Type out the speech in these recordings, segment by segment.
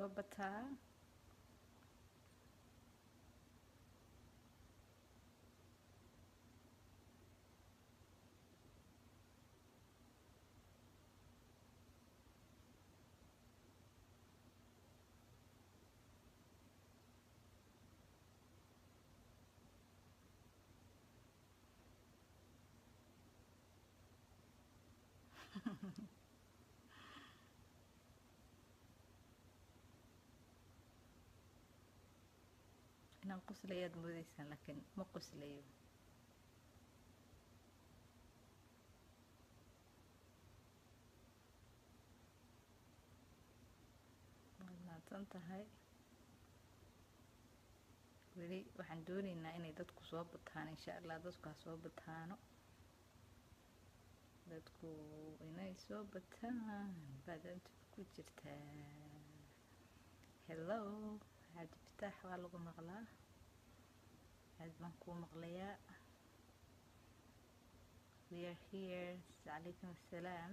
وبتها أنا قصلية موديسا لكن مو قصلية ما تنتهي ولي وحن دوني إني دتكو صوبتهان إن شاء الله دتكو صوبتهانو dadku inay soo bataan badan ku jirta hello had bitax waa lagu maqlaa had baan ku maqlayaa we are here alaykum salaam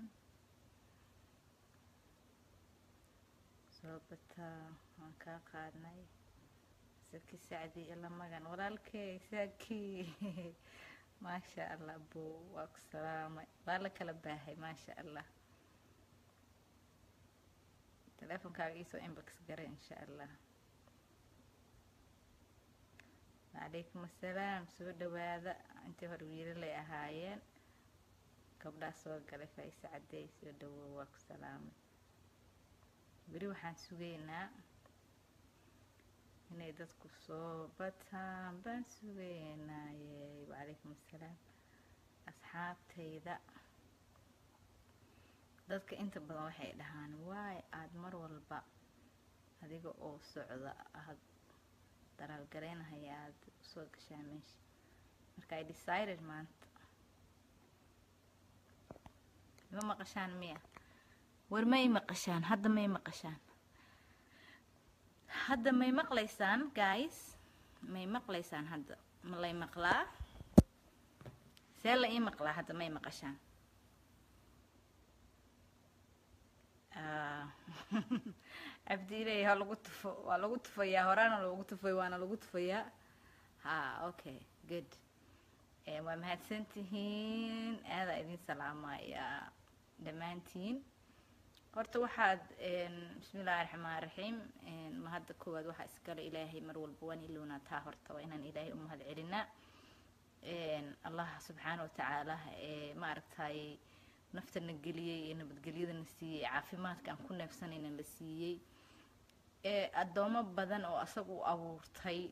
soo bataan waan ka qaadnay saki saadi ila magan walaalkay saki ما شاء الله أبو وأكسرامي بالك لباهي ما شاء الله تلفون كاريسو إنبكس قري إن شاء الله عليكم السلام سودة وهذا أنت هروير لي أهايين قبل أسوق قري فايس عدي سودة وأكسرامي بروح نسوينا إني دتكو صوبتها بنسوينا ياي وعليكم السلام أصحابتي ذا دتك أنت بروحي لهان واي عاد مر والبا هذيك أو صعدة هاد ترى القرين هي عاد سوق شامش مركاي ديسايرد مانت ما مقشان مية ورمي مقشان هذا ما مقشان هذا ما يمقليسان guys ما يمقليسان هذا ملا يمقلا سلا يمقلا هذا ما يمقشان أبدي لي هالوقت فيا هران هالوقت في وانا الوقت فيا ها أوكي good ومهد سنتين هذا إذن سلامة يا دمانتين horta waxaad bismillaahir rahmaanir rahiim ma hadda koowaad waxa iskala ilaahay mar walba waan iluna taa horta waa inaan ilaahay u mahad celinaa allah subhanahu wa ta'ala ma aragtay naftana galiyay in badgaliyadana siiyay caafimaadka aan ku neefsanayna la siiyay adoomo badan oo asagu abuurtay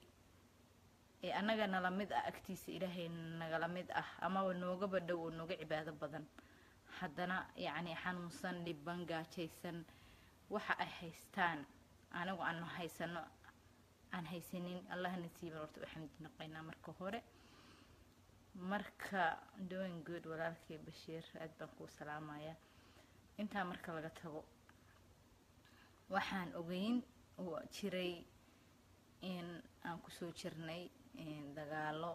anaga nalamid ah agtiisa ilaahay naga lamid ah ama wanooga badhow nooga cibaado badan haddana yani xanuunsan dhiban gaajaysan waxa ay haystaan anagu aan haysano aan haysanin allah nasiib horta waxaan naqaynaa marka hore marka doing good walaalkay Bashiir aad baan ku salaamaya inta marka laga tago waxaan ogeyn oo jiray in aan ku soo jirnay dagaalo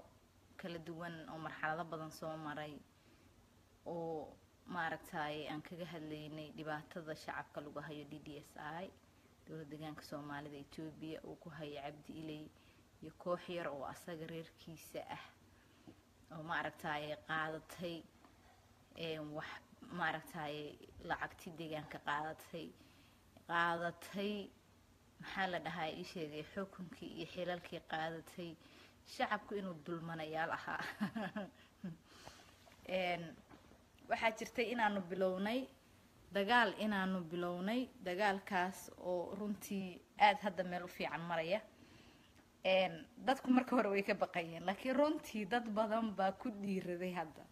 kala duwan oo marxalado badan soo maray oo maaragtay aan kaga hadlaynay dhibaatada shacabka lagu hayo DDSI dowladda deegaanka Soomaaliya ee Itoobiya oo ku hayay Cabdi Ilay iyo koox yar oo asaga reerkiisa ah oo maaragtay qaadatay wax maaragtay lacagti deegaanka qaadatay maxaa la dhahay ii sheegay xukunkii iyo xilalkii qaadatay shacabku inuu dulmanayaal ahaa waxaa jirtay inaanu bilownay dagaal dagaalkaas oo runtii aad hadda meel u fiican maraya dadku marka hore way ka baqayeen laakiin runtii dad badan baa ku dhiiraday hadda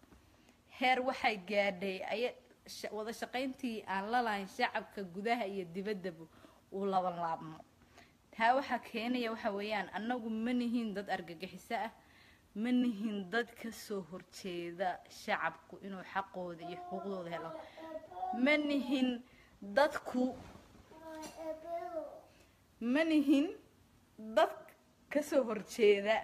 heer waxay gaadhay ay wada shaqayntii aan la lahayn shacabka gudaha iyo dibadda uu laban laabmo taa waxa keenaya waxa weeyaan annagu ma nihiin dad argagixis ah منهن ضدك سهر كذا شعبكو إنه حقه ذي حقوقه ذهلا منهن ضدكو منهن ضدك كسهر كذا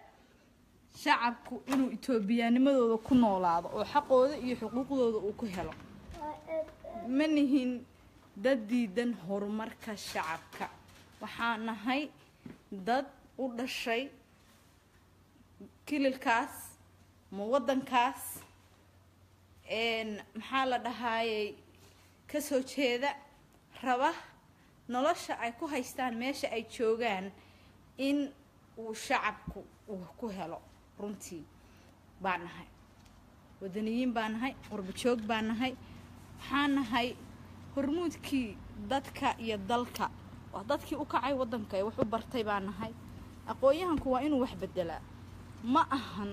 شعبكو إنه إثيوبيا نمذو كنا ولاض وحقه ذي حقوقه وكهلا منهن ضدي دن هرمرك الشعبك waxaan nahay dad u dhashay kilalkaas ma wadankaas een maxaa la dhahaayay ka soo jeeda raba nolosha ay ku haystaan meesha ay joogan in uu shacabku uu ku helo runtii baan nahay wadaniyiin baan nahay qurbo joog baan nahay waxaan nahay hormuudkii dadka iyo dalka dadkii u kacay wadanka ay wax u bartay baan nahay aqoonyahanku waa inuu wax beddelaa ma ahan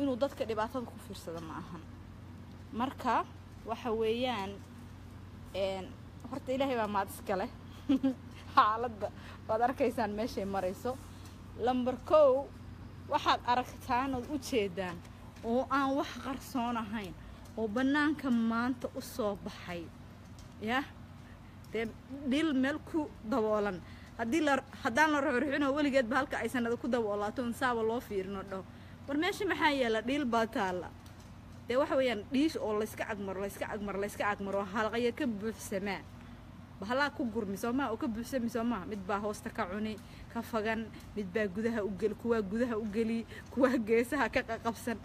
inuu dadka dhibaatada ku fiirsado ma ahan marka waxa weeyaan een horta ilaahay baa maad iska leh xaaladda waad arkaysaan meeshay marayso lambar 1 waxaad aragtaan oo u jeedaan oo aan wax qarsoon ahayn oo banaanka maanta u soo baxay yaa dil melku daboolan hadii hadaan la ruxruxino waligeed ba halka ay sanada ku daboolaato in saaba loo fiirno dhaw war meesha maxaa yeela dil ba taala de waxa weeyaan dhiis oo la iska agmar la iska agmar la iska agmar oo halqaya ka buuxsama bahala ku gurmiso ma oo ka buuxsamiso ma mid ba hoosta ka cuni ka fagan mid ba gudaha u gal kuwa gudaha u gali kuwa geesaha ka qabsan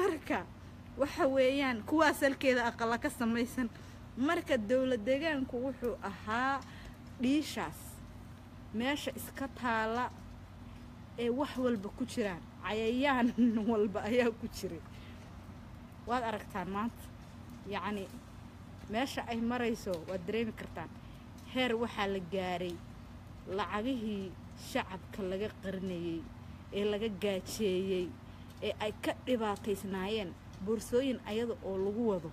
marka waxa weeyaan kuwa salkeeda aqal ka samaysan marka dawlad deegaanku wuxuu ahaa dhiishaas meesha iska taala ee wax walba ku jiraan cayayaan walba ayaa ku jiray waad aragtaan maanta yaani meesha ay marayso waad dareemi kartaan heer waxa la gaaray lacagihii shacabka laga qarnayay ee laga gaajeeyay ee ay ka dhibaataysnaayeen boorsooyin ayada oo lagu wado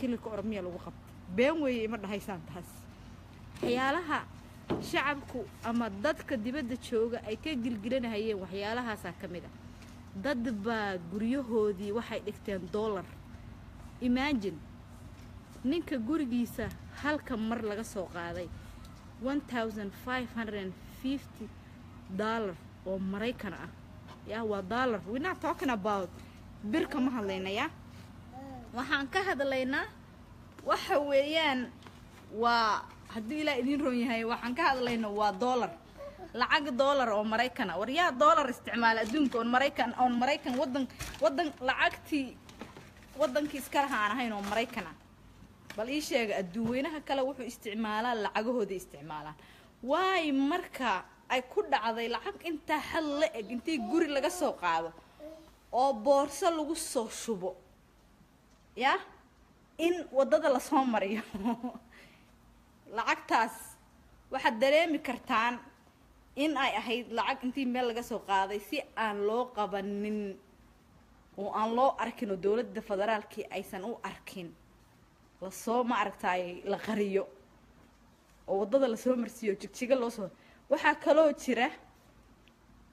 كلك أرمية لو قط بينوي مرة هاي سانتاس حيالها شعبكو أما ضد كديبد تشوجا أي كجيل جرين هي وحيالها ساكملة ضد بجريه دي واحد إكتين دولار imagine نينك جورجيسا هل كم مرة لقى سوق عليه 1550 دولار أو مريكان يا ودولار we're not talking about بركة مهلنا يا waxaan ka hadlaynaa waxa weeyaan waa hadii la idin roon yahay waxaan ka hadlaynaa waa dollar lacag dollar oo Mareykan ah war yaa dollar isticmaal adduunka oo Mareykan wadan lacagtii wadankiis kala haanahayn oo Mareykan ah bal ii sheeg adduunaha kala wuxuu isticmaalaa lacagahooda isticmaalaa way marka ay ku dhacday lacag inta xal la eg intii guri laga soo qaado oo boorso lagu soo shubo يا إن ودد الأسهمر يا لعكتاس واحد دريم كرتان إن أي أحد لعك أنتي ملقى سوق هذا يصير أن لو قبنن وأن لو أركنوا دولة الفدرال كي أيسن أو أركن لصوم أركتاي لغريو ودد الأسهمر سيو تشجع لصو وحكلو تيره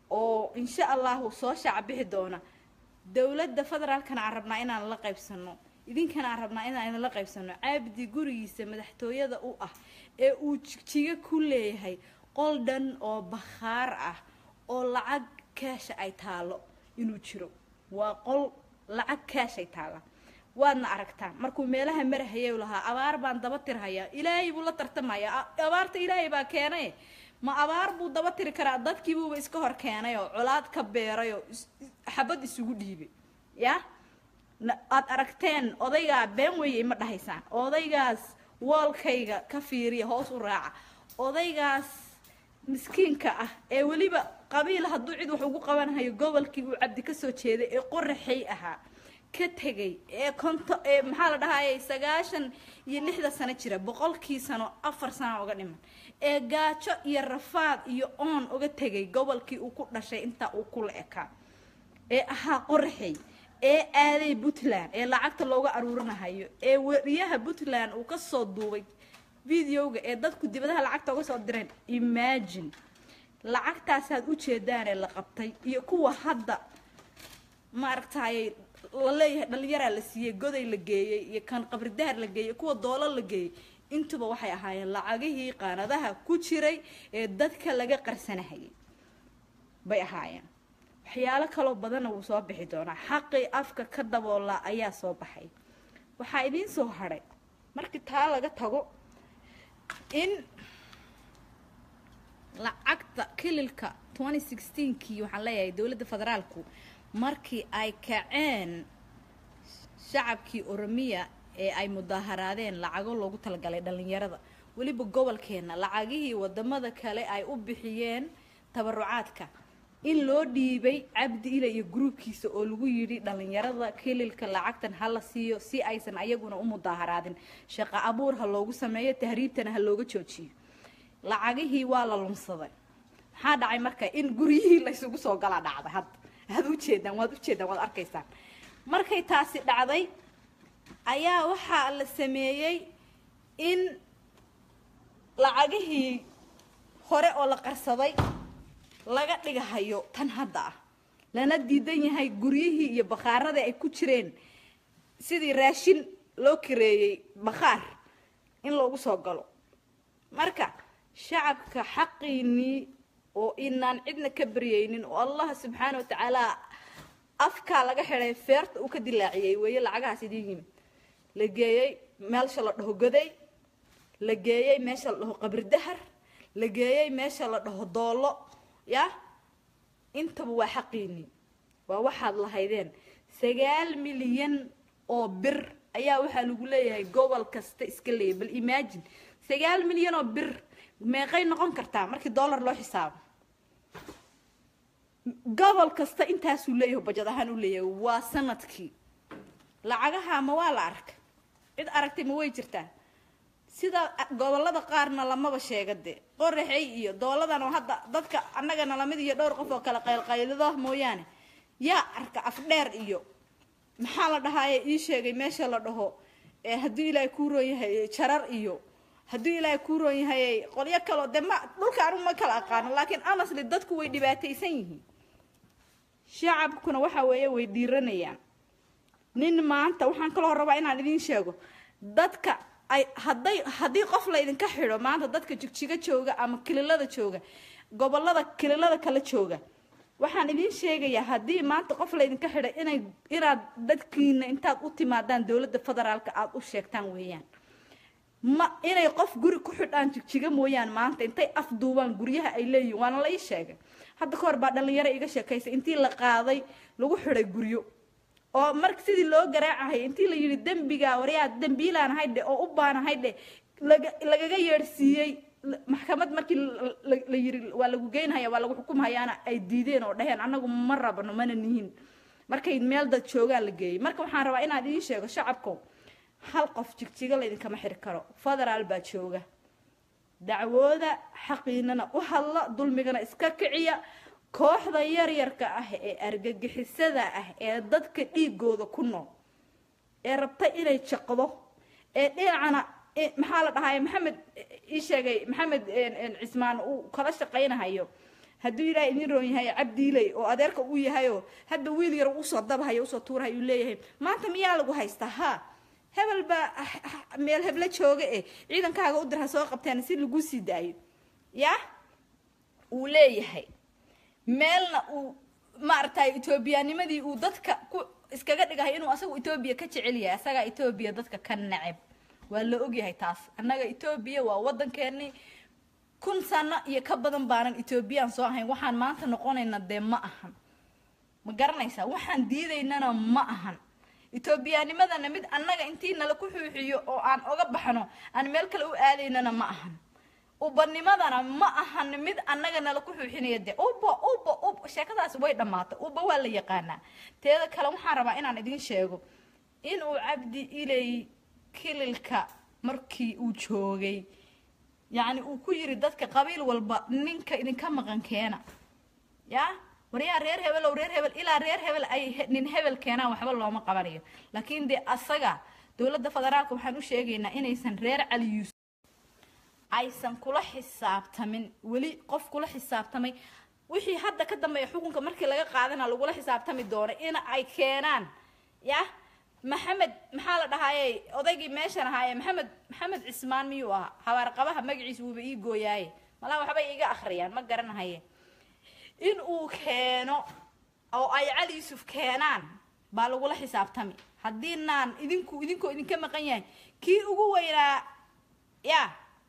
وإن شاء الله صوش عبيه دونا دولة الفدرال كان عربنا إن الله قيبسنه إذن كان عربنا إن الله قيبسنه عبدي جوريس مدحتوية ذا أوه وشيء كله هاي قلدن أو بخارة أو لعج كاش أيتاله ينوشرو وقل لعج كاش أيتاله وأنا أركتها مركو ملها مرهية ولها أباربان دبتر هيا إلهي ولا ترتم هيا أبارت إلهي باكينه ما أباربو دبتر كرادات كيبو بيسكهر كينه يا علاد كبيرة يا حبد السعودية يا أركتين أضيع بينوي مرة هيسان أضيعس والخيجة كفيري هاس وراعة أضيعس مسكين كأه ولي بقبيلة هالضعيد وحقوقها هي جوال كيبو عبد كسر كذا قر حيئها كتجي كنت محل هاي سجاشن ينحدى سنة كرة بقول كيسانو أفر سنة وقديم جاتش يرفض يأون وقتجي قبل كي وكل شيء أنت وكل إكا ها قرحي هذه بطلان لعقت لوجا أرورنا هاي وريها بطلان وكصدوق فيديو جدد كنت بدها لعقت وصدرين imagine لعقت أسد وشدان اللي قبتي يكوا حدا مارتاي والله دليرة لسيه جودي لجيه كان قبر دهر لجيه كوا دولار لجيه أنتوا بواحية هاي لعجيه قانا ده كوتشري دتك لجا قرسنا هاي بيحيان حيالك لو بدنا وصاب بحدنا حقي أفك كذب والله أيا صاب حي وحايدين سهرة مركتها لجا تجو إن lacagta kiilka 2016 kii waxaan leeyahay dawladda federaalku markii ay kaceen shacabkii Oromia ee ay mudaharaadeen lacago loogu talagalay dhalinyarada waliba gobolkeena lacagihii wadamada kale ay u bixiyeen tabarucaadka in loo dhiibay Cabdi Ile iyo groupkiisa oo lagu yiri dhalinyarada kiilka lacagtan hala siiyo si aysan ayaguna u mudaharaadin shaqo abuur ha loogu sameeyo tahriibtana ha looga joojiyo lacagihii waa la lumsaday waxa dhacay marka in guriyihii la isugu soo gala dhacday had u jeedan waad arkaysan markay taasi dhacday ayaa waxa la sameeyay in lacagihii hore oo la qarsaday laga dhigayo tan hadda lana diidan yahay guriyihii iyo bakhaarada ay ku jireen sidii raashin loo kireeyay bakhaar in loogu soo galo marka shacabka xaqiini oo inaan cidna ka bariyaynin oo Allah subhanahu wa ta'ala afka laga xiray feert uu ka dilaaciyay weeye lacagaas idiin la geeyay meesha la dhaho goday la geeyay meesha la dhaho qabri dahar la geeyay meesha la dhaho doolo ya intaba waa xaqiini waa waxaad lahaydeen 9 milyan oo bir ayaa waxa lagu leeyahay gobol kasta iska leebal imagine 9 milyan oo bir meeqay noqon kartaa markii dollar loo xisaabo gobol kasta intaas uu leeyahay budget ahaan uu leeyahay waa sanadkii lacagaha ma waa la ark cid aragtay ma way jirtaa sida gobolada qaarna lamaba sheegade qorraxay iyo dooladana hadda dadka annaga nalamid iyo dhowr qof oo kala qayl-qaylada mooyaan yaa arka afdheer iyo maxaa la dhahaayay ii sheegay meesha la dhaho ee hadii ilaahay ku rooyahay jarar iyo hadii ilaahay ku rooyahay qolyo kale dema dhulka aanu ma kala aqaan laakiin honestly dadku way dhibaataysan yihiin shacabkuna waxa weeye way dhiiranayaan nin maanta waxaan kala rabaa inaan idin sheego dadka ay hadii qof la idin ka xiro maanta dadka jigjiga jooga ama kilalada jooga gobolada kilalada kala jooga waxaan idin sheegayaa hadii maanta qof la idin ka xiro inay iraad dadkiina intaad u timaadaan dawladda federaalka aad u sheegtaan weeyaan ما إني قف جري كحد أن تشجع مويان ما أنت إنتي أفضوان جريها إليه وأنا لا يشجع هذا كور بعد اللي يرى إيش كيس إنتي لقاضي لو حرق جريو أو مركزي لو جرعة هي إنتي اللي يردم بيجا وريا دم بيلان هيدا أو أبان هيدا لقى يرسي محكمة مركي لير ولا جوجين هيا ولا حكم هيا أنا أيديدين أو دهين أنا قوم مرة بنو من النهين مركي الميل ده شوجا لجاي مركي حاروا إن هذا يشجع شعبكم halqof jigjiga la idin kama xir karo federal ba jooga dacwada xaqiinana u hadla dulmigana iska kiciya kooxda yar yarka ah ee argagixisada ah ee dadka dhiigooda ku nool ee rabta inay jaqdo ee dhinaca maxaa la dhahay maxamed ii sheegay maxamed Cismaan uu kala shaqeynayo hadii ilaa idin roon yahay Cabdiilay oo adeerka uu yahay hadda wiil yar uu soo dabahay uu soo tuuray uu leeyahay maanta miyaa lagu haystaa ha هبل با ميل هبل شوقة إيه عيدا كهاجو قدر هسوق بتاعنا سير لجوسي دايب يا وليه هاي ميلنا ومارتاي إثيوبيا نمدي ودتك إسكاجد جاهين وأسوي إثيوبيا كتشعليا أسرع إثيوبيا دتك كان نعب ولا أجي هاي تاس أنا جا إثيوبيا وودن كأني كل سنة يكبدن بارن إثيوبيا نصاحين وحن ما تنقون إن الدم معهم مقرنا يسا وحن ديري إننا معهم إثيوبيا نماذا نمد أننا إنتينا لكوحيو أو أن أغبحنا أن ملك الأوالينا معهم وبني ماذا معهم نمد أننا لكوحينا يدي أوبا أوبا أوبا شاكتا سويدا مات أوبا ولا يقانا تيلا كلام حربا إن أنا دين شاكو إنو عبدي إلي كللك مركي وشوغي يعني وكوير داتك قبيل والبا نينك إن كم غنكينا يا وريا رير هبل أو رير هبل إلى رير هبل أي نين هبل كنا وحبل الله ما قبريه لكن دي الصجع دولة فدرالكم حنوش يجينا إن إنسان رير على يوسف إنسان كل حساب تمن ولي قف كل حساب تمن وحي حد كده ما يحكون كمرك لقى قاعدين على كل حساب تمن دور إن أي كنان يا محمد محل هاي أضيق ماشر هاي محمد عثمان ميوها هوارقبها مجلس وبيجو ياي ملا وحبي يجي آخريان ما جرنا هاي إن أو كانوا أو أي علي يوسف كانان بالغوا لحساب تامي هدينان إذن كم قيّن كي أقوى إلى يا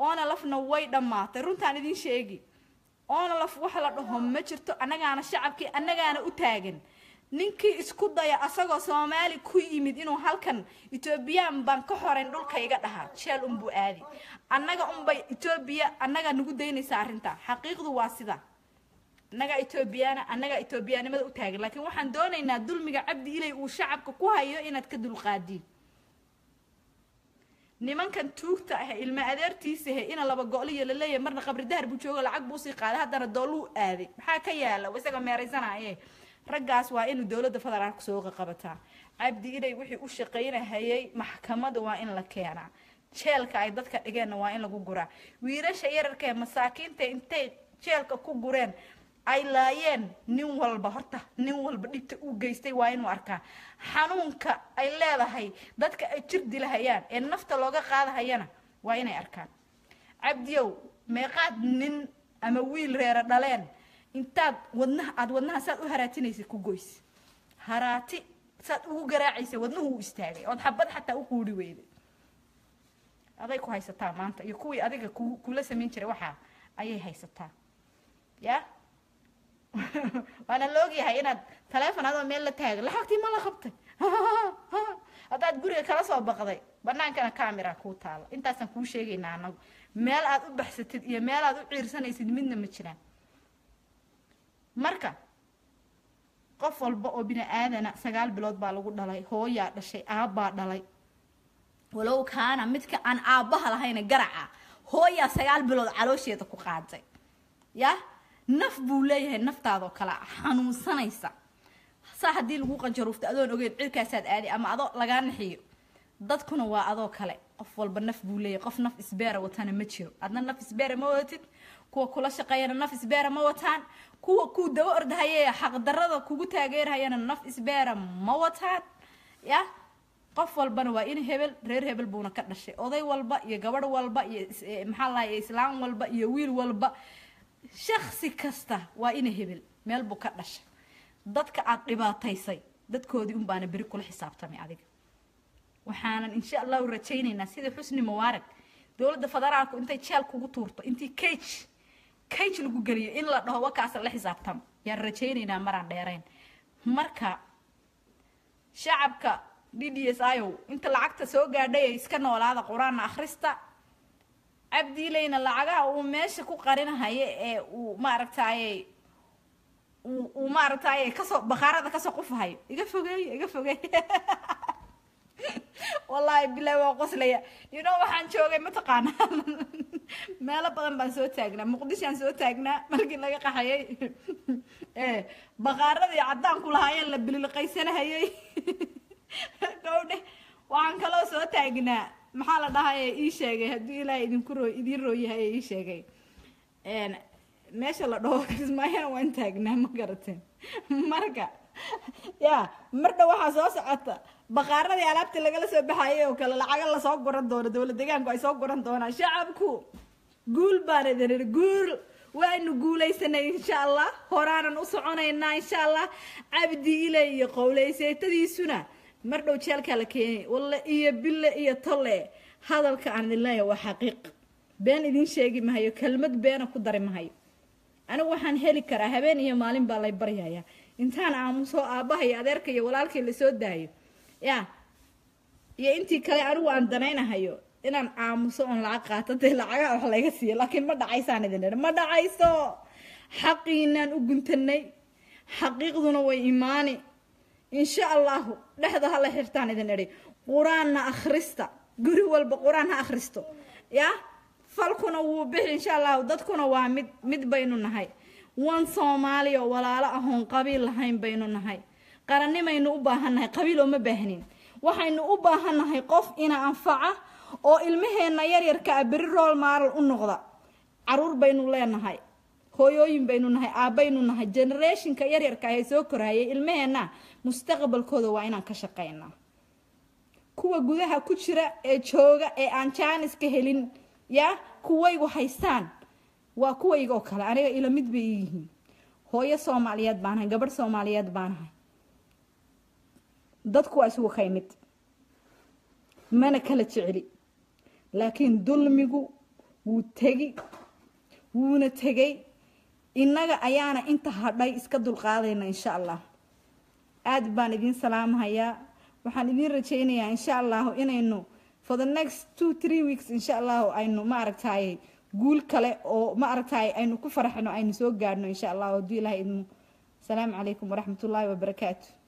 أنا لف نويد ما ترون تاني دين شيء أنا لف وحلا بحهم مشرتو أنا جا أنا شعب كي أنا جا أنا أتاجن نينكي إسكود ضيا أصغر سامالي كوي مدينو هالكن التوبية مبانك حرين دول كيجا ده شال أم بؤدي أنا جا أم بي التوبية أنا جا نقول ديني سارنتا حقيقة واسدة naga Ethiopiyana anaga Ethiopiyannimada u taagan laakiin waxaan doonaynaa dulmiga cabdi ilay uu shacabka ku hayo inaad ka dulqaadin nimankan tuugta ah ilma adeertiisa ah ina laba go'liyo la leeyahay marna qabri dahar buu joogo lacag buu sii qaaday haddana dooluu aaday maxaa ka yaala isaga meeraysanaaye raggaas waa inuu dawladda federaalka ku soo qabata cabdi ilay wixii u shaqeynayay maxkamada waa in la keenaa jeelka ay dadka dhigeen waa in lagu guraa wiirasha yararka ee masaakiinta intay jeelka ku gureen ay laayeen nin walba horta nin walba dhibta u geystay waa inuu arkaa xanuunka ay leedahay dadka ay jir dilahayaan ee nafta looga qaadahayana waa inay arkaan cabdiyow meeqaad nin ama wiil reera dhaleen intaad wadnaha saad u haraatinaysa ku goys haraati saad ugu garaacaysa wadnuhu u istaagay oo xabad xataa u quuri weeyday aday ku haysataa maanta iyo kuwii adiga kula sameyn jiray waxa ayay haysataa ya وأنا لوجي هاي أنا تلفون هذا ميل لتاج لحقتي ما لخبطي هذا تقولي كلاس وبقضي بنان كنا كاميرا كوتال أنت أصلا كل شيء نعنق ميل أدو بحث يا ميل أدو عرسنا يصير مننا متشلان مركا قفل بقى بين آذنا سجال بلاد بالوجود دلائي هو يا الشيء أبى دلائي ولو كان متك أن أباها لهين جرعة هو يا سجال بلاد علوشية تكوخاتي يا نف بوليه نف تاذو كلا حنو سنيسا صاح دي الوقا جروفت أذون أقول عكاسات آدي أما أذو لقان حيو ضد كنوا أذو كلا قفل بنف بوليه قف نف إسبارة وتان متشير أذن نف إسبارة موتت كوا كل شقيان نف إسبارة موتان كوا دوار دهيا حق درضا كوا تاجير هيا نف إسبارة موتان يا قفل بنوا إن هبل غير هبل بونا كذا شيء أذي والبا يجبر والبا محلا يسلام والبا يويل والبا شخصي كسته وإنه هبل مال بكرش ضدك عقبة تيسي ضدك هذي أمبارح بركل حساب تامي عادي وحنا إن شاء الله ورتشيني ناس إذا حسن موارك دولة فدرعك أنت تشال كوتورط أنت كيتش الجوجري إلا ده هو كأسر الحساب تام يا رتشيني نمر عند يرين مركا شعبك DDSIO أنت لعكت سوق عادي إسكنوا على هذا قرآن أخرستا عبدي لين اللعجة وماشي كقارنها هي ومارتاي ومارتاي كسر بخارة كسر قفها هي يقف جاي والله بالله وقص ليه ينوع حنشوقي متقانة ما لبغن بنسوتاجنا مقدس ينسوتاجنا ملكين لقى حياي بخارة يعدان كل هاي اللي بالقيسنا هي قوله وعن كلا سوتاجنا maxaa la dhahayaa ii sheegay hadii ilaahay idin rooyahay ii sheegay meesha la dhaho Kismaayo waan taagnaa ma garateen marka ya marda waxa soo socota baqaaradii alaabta laga soo baxay oo kala lacag la soo goran doono dawladda deegaanka ay soo goran doonaa shacabku guul baareer guul waanu guulaysanay insha Allah horaanan u soconaynaa insha Allah abdi ilaahay qowleysaytadiisuna مردو تشالك لكي والله إيه بالله إيه طلع هذا الكأن الله هو حقيق بين إذن شيء ما هي كلمة بين قدر ما هي أنا وحن هلك كره بين إيه مالين بالله يبريها يا إنسان عموس أباه يا ذرك يا ولالك اللي سود دايو يا أنتي كلا أروى عن دنينا هيو إن عموس أن العقات تلعقة وحلاقة سير لكن ما دعيس عن ذننا ما دعيسه حقيقنا وجنتني حقيقنا وإيماني إن شاء الله لحظة الله حرتان إذا نري قرآننا أخرستا قروا البقرانها أخرستو يا فالكنا وبه إن شاء الله وضدكنا ومد بيننا هاي وان صوماليا ولا لهم قبيل هاي بيننا هاي قرني ما ينوبهنا قبيل وما بهنين وحين نوبهنا هاي قف إن أنفعه أو المهن يركب بالرول مار النقضة عرور بين الله هاي هويوين بيننا آبيننا جنريشن كيرير كهيسوكر هاي المهنا مستقبل كله وعنا كشقينا كوا جودها كشرة شوجة أنشانس كهلين يا كوا يجو حيسان وكوا يجو كلا أنا إلى مد بيجي هوي سوماليات بانها جبر سوماليات بانها ضد كواسو خيمت ما أنا كلت شعري لكن دول ميجو وتجي ونتجي إننا أيانا أنت هاي إسكادو القاضينا إن شاء الله أد بانيدين سلام هيا وحنيدين رجيني إن شاء الله إن إنه for the next 2-3 weeks إن شاء الله إنه ما أرتاي قول كله أو ما أرتاي إنه كفر حنو إنه سوق قارنو إن شاء الله ودي الله إنه السلام عليكم ورحمة الله وبركاته.